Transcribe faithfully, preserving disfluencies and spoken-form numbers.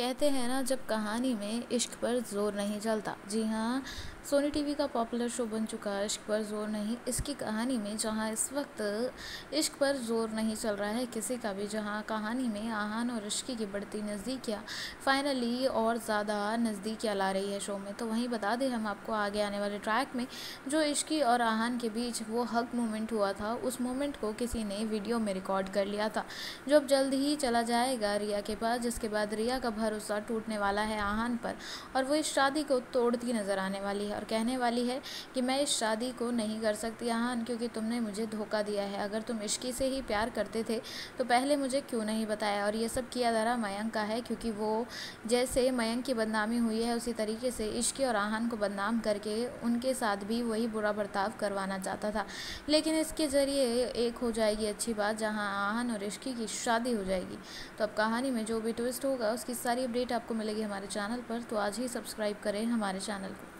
कहते हैं ना, जब कहानी में इश्क पर जोर नहीं चलता। जी हाँ, सोनी टीवी का पॉपुलर शो बन चुका है इश्क पर जोर नहीं। इसकी कहानी में जहाँ इस वक्त इश्क पर जोर नहीं चल रहा है किसी का भी, जहाँ कहानी में आहान और इश्की की बढ़ती नज़दीकियाँ फाइनली और ज़्यादा नज़दीकियाँ ला रही है शो में। तो वहीं बता दें हम आपको आगे आने वाले ट्रैक में जो इश्की और आहान के बीच वो हग मोमेंट हुआ था, उस मोमेंट को किसी ने वीडियो में रिकॉर्ड कर लिया था, जो अब जल्द ही चला जाएगा रिया के पास, जिसके बाद रिया का भरोसा टूटने वाला है आहान पर और वो इस शादी को तोड़ती नज़र आने वाली है और कहने वाली है कि मैं इस शादी को नहीं कर सकती आहान, क्योंकि तुमने मुझे धोखा दिया है। अगर तुम इश्की से ही प्यार करते थे तो पहले मुझे क्यों नहीं बताया। और ये सब किया धरा मयंक का है, क्योंकि वो जैसे मयंक की बदनामी हुई है उसी तरीके से इश्की और आहान को बदनाम करके उनके साथ भी वही बुरा बर्ताव करवाना चाहता था। लेकिन इसके ज़रिए एक हो जाएगी अच्छी बात, जहाँ आहान और इश्की की शादी हो जाएगी। तो अब कहानी में जो भी ट्विस्ट होगा उसकी सारी अपडेट आपको मिलेगी हमारे चैनल पर, तो आज ही सब्सक्राइब करें हमारे चैनल को।